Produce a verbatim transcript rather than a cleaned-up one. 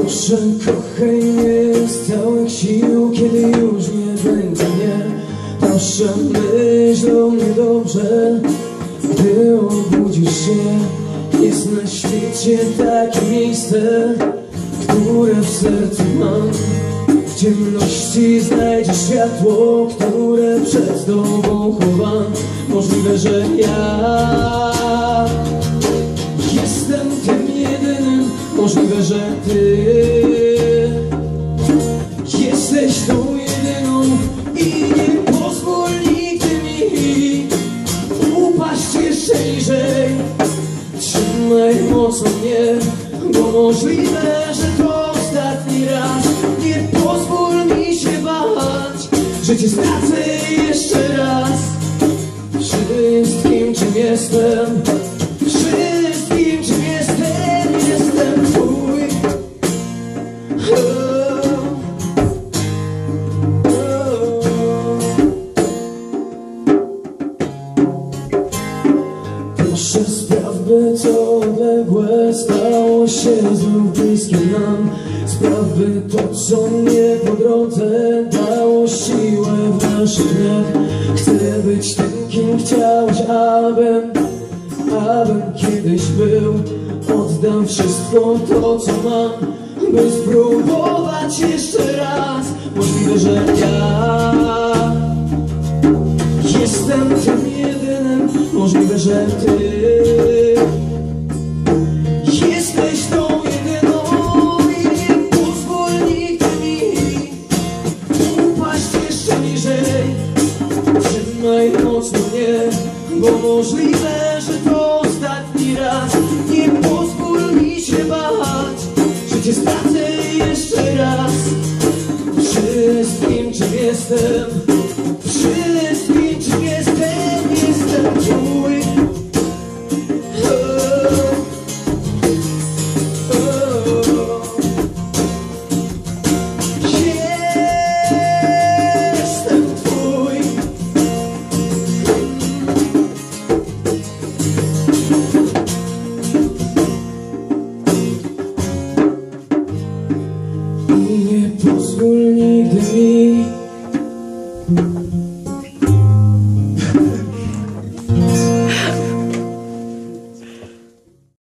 Proszę, kochaj mnie z całych sił, kiedy już nie będzie mnie. Proszę, myśl o mnie dobrze, gdy obudzisz się. Jest na świecie takie miejsce, które w sercu mam. W ciemności znajdziesz światło, które przed tobą chowam. Możliwe, że ja jestem tym jedynym, możliwe, że ty jesteś tą jedyną i nie pozwól nigdy mi upaść jeszcze niżej. Trzymaj mocno mnie, bo możliwe, że to ostatni raz. Nie pozwól mi się bać, że cię stracę jeszcze raz. Wszystkim, czym jestem, wszystkim, czym jestem, jestem twój. Oh, oh. Proszę, sprawmy, co odległe stało się znów bliskie nam. Sprawy to, co mnie po drodze dało siłę w naszych dniach. Chcę być tym, kim chciałeś, abym, abym kiedyś był. Oddam wszystko to, co mam, by spróbować jeszcze raz. Możliwe, że ja jestem tym jedynym, możliwe, że ty mocno nie, bo możliwe, że to ostatni raz. Nie pozwól mi się bać, że cię stracę jeszcze raz. Wszystkim, czym jestem,